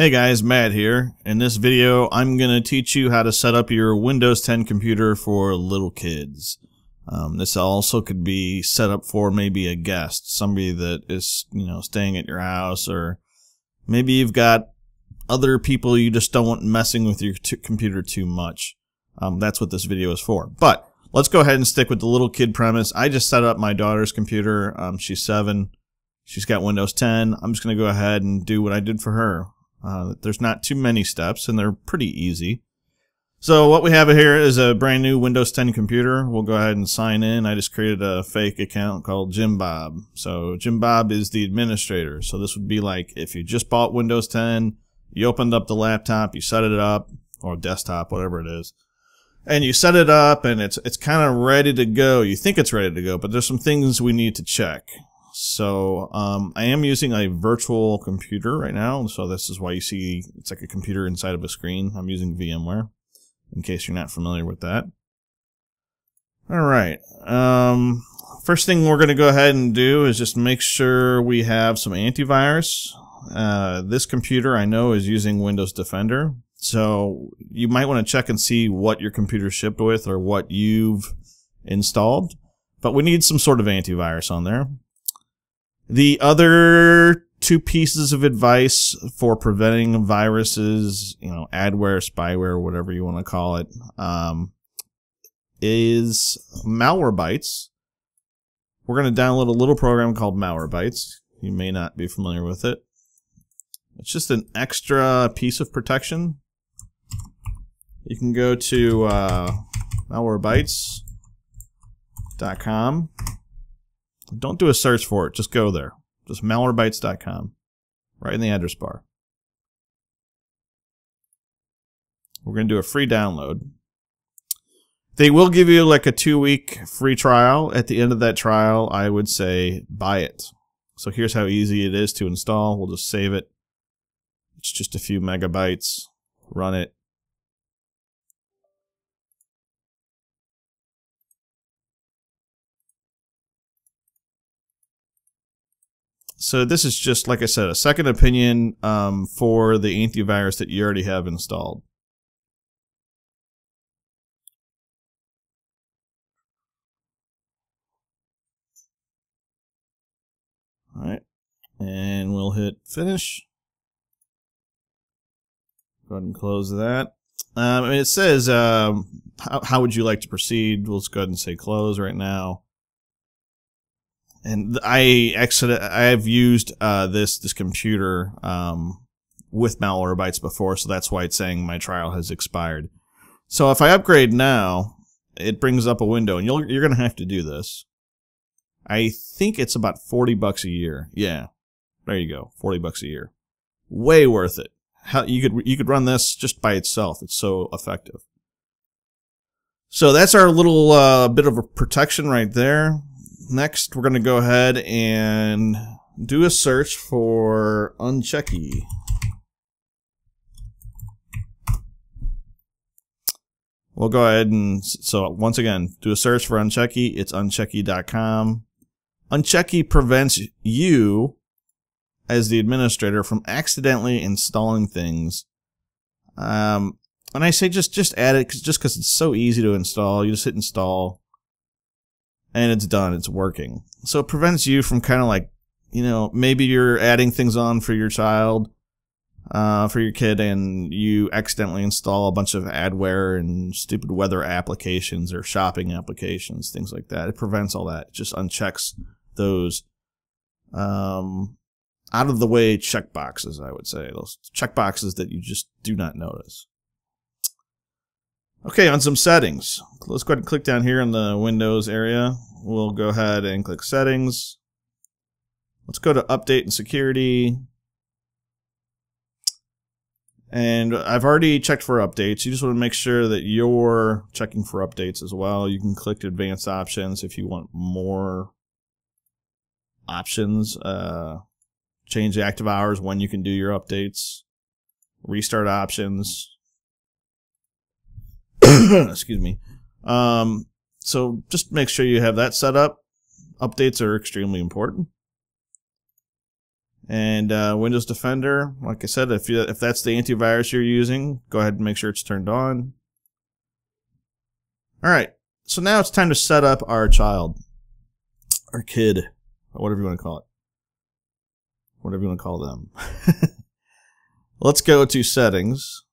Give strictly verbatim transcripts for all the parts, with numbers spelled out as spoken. Hey guys, Matt here. In this video, I'm going to teach you how to set up your Windows ten computer for little kids. Um, this also could be set up for maybe a guest, somebody that is, you know, staying at your house, or maybe you've got other people you just don't want messing with your t computer too much. Um, that's what this video is for. But let's go ahead and stick with the little kid premise. I just set up my daughter's computer. Um, she's seven. She's got Windows ten. I'm just going to go ahead and do what I did for her. Uh, there's not too many steps, and they're pretty easy. So what we have here is a brand new Windows ten computer. We'll go ahead and sign in. I just created a fake account called Jim Bob. So Jim Bob is the administrator. So this would be like if you just bought Windows ten, you opened up the laptop, you set it up, or desktop, whatever it is, and you set it up, and it's it's kind of ready to go. You think it's ready to go, but there's some things we need to check. So um, I am using a virtual computer right now, so this is why you see it's like a computer inside of a screen. I'm using VMware, in case you're not familiar with that. All right. Um, first thing we're going to go ahead and do is just make sure we have some antivirus. Uh, this computer I know is using Windows Defender, so you might want to check and see what your computer shipped with or what you've installed. But we need some sort of antivirus on there. The other two pieces of advice for preventing viruses, you know, adware, spyware, whatever you want to call it, um, is Malwarebytes. We're going to download a little program called Malwarebytes. You may not be familiar with it. It's just an extra piece of protection. You can go to uh, malwarebytes dot com. Don't do a search for it. Just go there. Just malwarebytes dot com, right in the address bar. We're going to do a free download. They will give you like a two-week free trial. At the end of that trial, I would say buy it. So here's how easy it is to install. We'll just save it. It's just a few megabytes. Run it. So this is just, like I said, a second opinion um, for the antivirus that you already have installed. All right, and we'll hit finish. Go ahead and close that. Um, and it says, um, how, how would you like to proceed? We'll just go ahead and say close right now. And I exited, I've used uh, this this computer um, with Malwarebytes before, so that's why it's saying my trial has expired. So if I upgrade now, it brings up a window, and you'll, you're going to have to do this. I think it's about forty bucks a year. Yeah, there you go, forty bucks a year. Way worth it. How, you could you could run this just by itself. It's so effective. So that's our little uh, bit of a protection right there. Next, we're going to go ahead and do a search for Unchecky. We'll go ahead and, so once again, do a search for Unchecky. It's unchecky dot com. Unchecky prevents you, as the administrator, from accidentally installing things. Um, and I say just, just add it, cause, just because it's so easy to install. You just hit install. And it's done. It's working. So it prevents you from kind of like, you know, maybe you're adding things on for your child, uh, for your kid, and you accidentally install a bunch of adware and stupid weather applications or shopping applications, things like that. It prevents all that. It just unchecks those um, out-of-the-way checkboxes, I would say, those checkboxes that you just do not notice. Okay, on some settings. Let's go ahead and click down here in the Windows area. We'll go ahead and click Settings. Let's go to Update and Security. And I've already checked for updates. You just want to make sure that you're checking for updates as well. You can click Advanced Options if you want more options. Uh, change the active hours, when you can do your updates. Restart options. Excuse me. Um, so just make sure you have that set up. Updates are extremely important. And uh, Windows Defender, like I said, if you, if that's the antivirus you're using, go ahead and make sure it's turned on. All right, so now it's time to set up our child, our kid, or whatever you want to call it, whatever you want to call them. Let's go to Settings,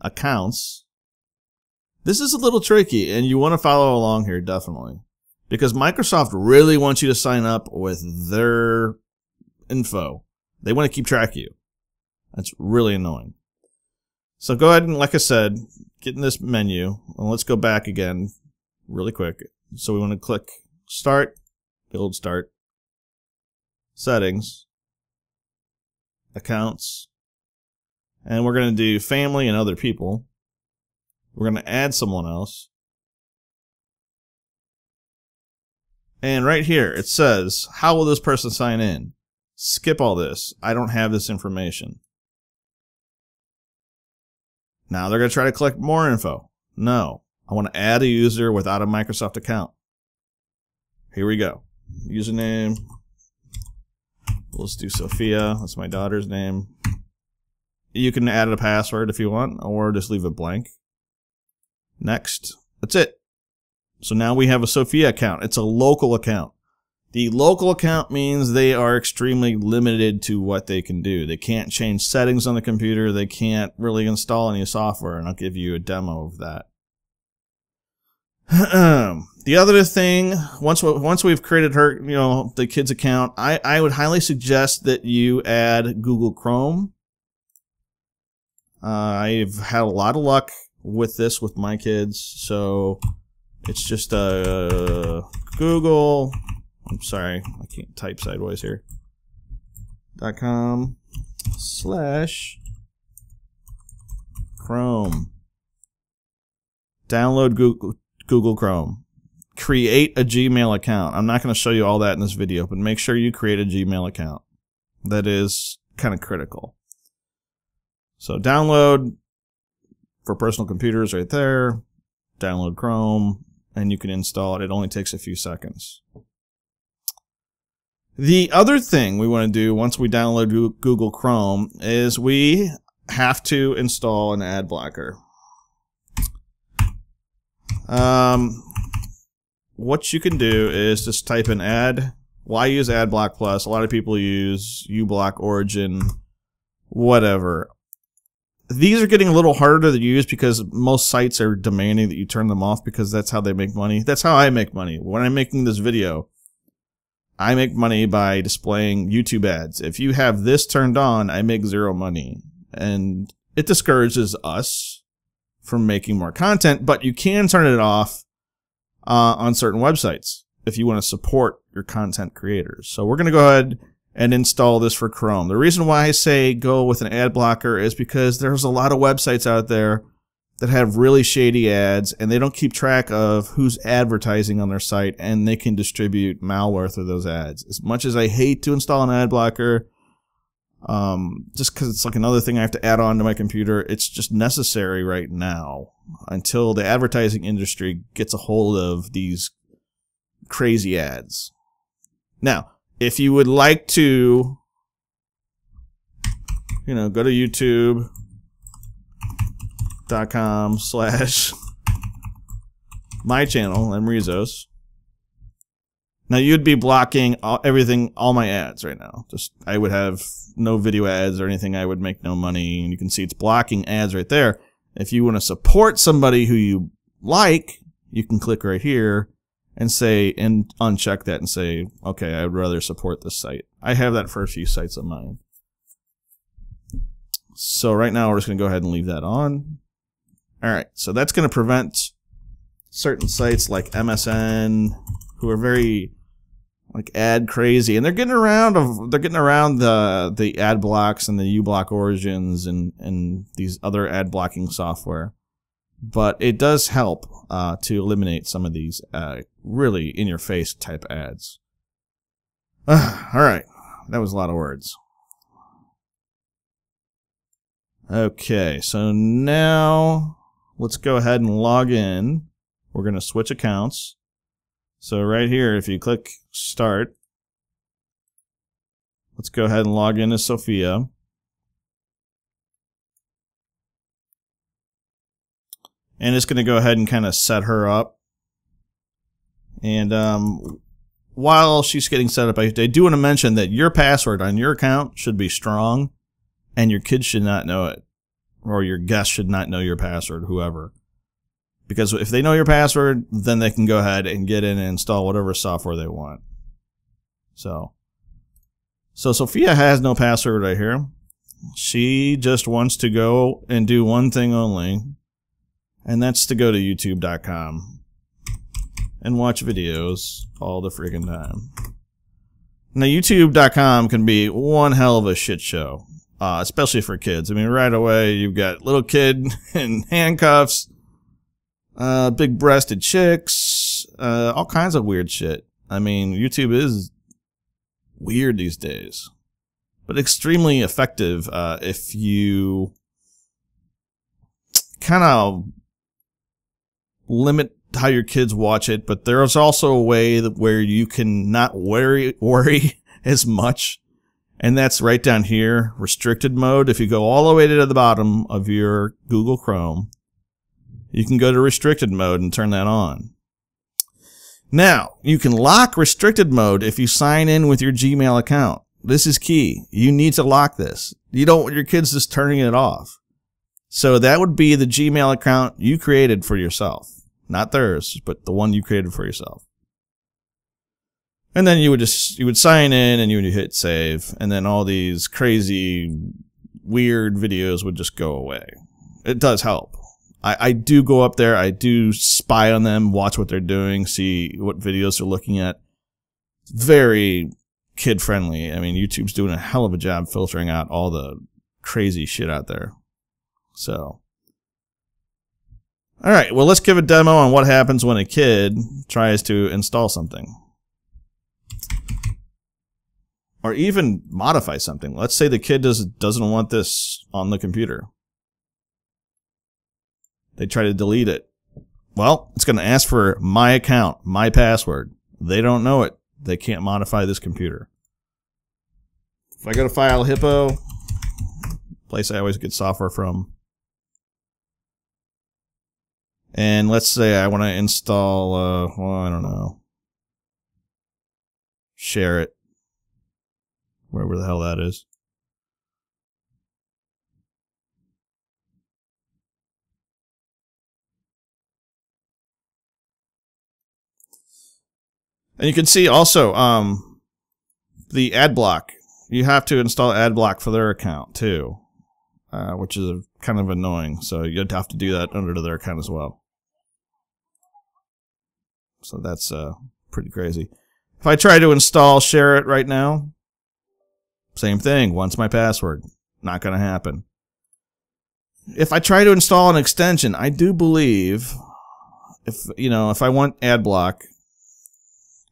Accounts. This is a little tricky, and you want to follow along here, definitely. Because Microsoft really wants you to sign up with their info. They want to keep track of you. That's really annoying. So go ahead and, like I said, get in this menu. And let's go back again really quick. So we want to click Start, the old Start, Settings, Accounts. And we're going to do Family and Other People. We're going to add someone else. And right here, it says, how will this person sign in? Skip all this. I don't have this information. Now they're going to try to collect more info. No. I want to add a user without a Microsoft account. Here we go. Username. Let's do Sophia. That's my daughter's name. You can add a password if you want, or just leave it blank. Next. That's it. So now we have a Sophia account. It's a local account. The local account means they are extremely limited to what they can do. They can't change settings on the computer. They can't really install any software, and I'll give you a demo of that. The other thing, once once we've created her, you know, the kid's account, I, I would highly suggest that you add Google Chrome. Uh, I've had a lot of luck with this with my kids, so... It's just uh, Google. I'm sorry, I can't type sideways here. Dot com slash Chrome. Download Google Google Chrome. Create a Gmail account. I'm not going to show you all that in this video, but make sure you create a Gmail account. That is kind of critical. So download for personal computers right there. Download Chrome. And you can install it. It only takes a few seconds. The other thing we want to do once we download Google Chrome is we have to install an ad blocker. Um, what you can do is just type in ad. Well, I use Adblock Plus. A lot of people use uBlock Origin, whatever. These are getting a little harder to use because most sites are demanding that you turn them off because that's how they make money. That's how I make money. When I'm making this video, I make money by displaying YouTube ads. If you have this turned on, I make zero money. And it discourages us from making more content, but you can turn it off uh, on certain websites if you want to support your content creators. So we're going to go ahead and install this for Chrome. The reason why I say go with an ad blocker is because there's a lot of websites out there that have really shady ads, and they don't keep track of who's advertising on their site, and they can distribute malware through those ads. As much as I hate to install an ad blocker, um, just because it's like another thing I have to add on to my computer, it's just necessary right now until the advertising industry gets a hold of these crazy ads. Now, if you would like to, you know, go to youtube.com slash my channel, Mrizos. Now you'd be blocking all, everything, all my ads right now. Just, I would have no video ads or anything. I would make no money. And you can see it's blocking ads right there. If you want to support somebody who you like, you can click right here and say, and uncheck that and say, okay, I'd rather support this site. I have that for a few sites of mine. So right now we're just going to go ahead and leave that on. All right, so that's going to prevent certain sites like M S N, who are very like ad crazy, and they're getting around of they're getting around the the ad blocks and the uBlock Origins and and these other ad blocking software. But it does help uh, to eliminate some of these uh, really in-your-face type ads. Uh, all right, that was a lot of words. Okay, so now let's go ahead and log in. We're going to switch accounts. So right here, if you click Start, Let's go ahead and log in as Sophia. And it's going to go ahead and kind of set her up. And um, while she's getting set up, I do want to mention that your password on your account should be strong, and your kids should not know it, or your guests should not know your password, whoever. Because if they know your password, then they can go ahead and get in and install whatever software they want. So, so Sophia has no password right here. She just wants to go and do one thing only, and that's to go to YouTube dot com and watch videos all the freaking time. Now, YouTube dot com can be one hell of a shit show, uh, especially for kids. I mean, right away, you've got little kid in handcuffs, Uh, big-breasted chicks, uh, all kinds of weird shit. I mean, YouTube is weird these days, but extremely effective uh, if you kind of limit how your kids watch it. But there's also a way that where you can not worry worry as much, and that's right down here, restricted mode. If you go all the way to the bottom of your Google Chrome, you can go to restricted mode and turn that on. Now, you can lock restricted mode if you sign in with your Gmail account. This is key. You need to lock this. You don't want your kids just turning it off. So that would be the Gmail account you created for yourself. Not theirs, but the one you created for yourself. And then you would just, you would sign in and you would hit save, and then all these crazy, weird videos would just go away. It does help. I, I do go up there, I do spy on them, watch what they're doing, see what videos they're looking at. It's very kid-friendly. I mean, YouTube's doing a hell of a job filtering out all the crazy shit out there. So, all right, well, let's give a demo on what happens when a kid tries to install something. Or even modify something. Let's say the kid does, doesn't want this on the computer. They try to delete it. Well, it's going to ask for my account, my password. They don't know it. They can't modify this computer. If I go to FileHippo, place I always get software from, and let's say I want to install, uh, well, I don't know, ShareIt, wherever the hell that is. And you can see also um, the Adblock. You have to install Adblock for their account too, uh, which is a, kind of annoying. So you'd have to do that under their account as well. So that's uh, pretty crazy. If I try to install ShareIt right now, same thing. Wants my password. Not going to happen. If I try to install an extension, I do believe, if you know, if I want Adblock,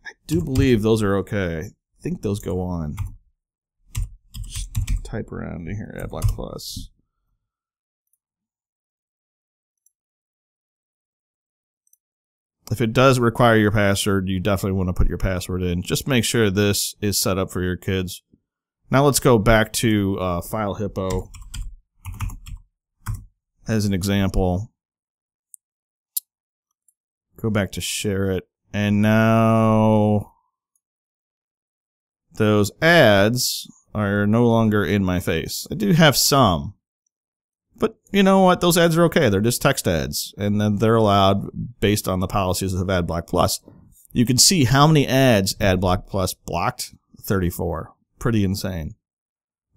I do believe those are okay. I think those go on. Just type around in here, Adblock Plus. If it does require your password, you definitely want to put your password in. Just make sure this is set up for your kids. Now let's go back to uh, FileHippo as an example. Go back to ShareIt. And now those ads are no longer in my face. I do have some, but you know what? Those ads are okay. They're just text ads, and then they're allowed based on the policies of Adblock Plus. You can see how many ads Adblock Plus blocked. thirty-four. Pretty insane.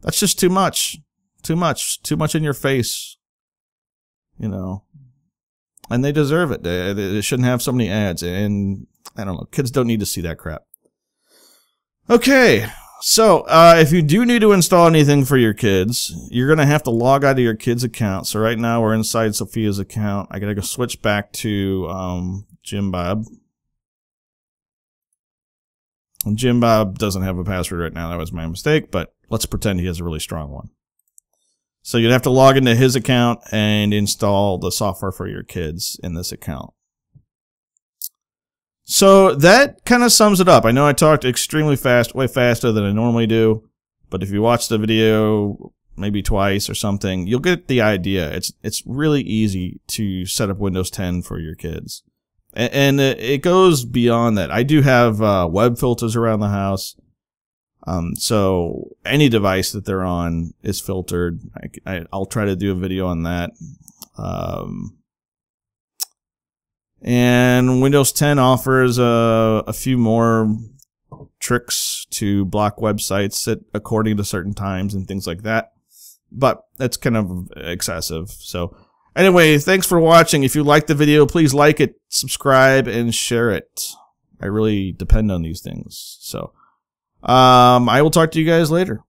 That's just too much. Too much. Too much in your face, you know. And they deserve it. They, they shouldn't have so many ads. And I don't know. Kids don't need to see that crap. Okay. So uh, if you do need to install anything for your kids, you're going to have to log out of your kid's account. So right now we're inside Sophia's account. I got to go switch back to um, Jim Bob. And Jim Bob doesn't have a password right now. That was my mistake. But let's pretend he has a really strong one. So you'd have to log into his account and install the software for your kids in this account. So that kind of sums it up. I know I talked extremely fast, way faster than I normally do, But if you watch the video maybe twice or something, you'll get the idea. It's it's really easy to set up Windows ten for your kids. And, and it goes beyond that. I do have uh, web filters around the house. Um, so any device that they're on is filtered. I, I, I'll try to do a video on that. Um, and Windows ten offers a, a few more tricks to block websites at according to certain times and things like that. But that's kind of excessive. So anyway, thanks for watching. If you liked the video, please like it, subscribe, and share it. I really depend on these things. So. Um, I will talk to you guys later.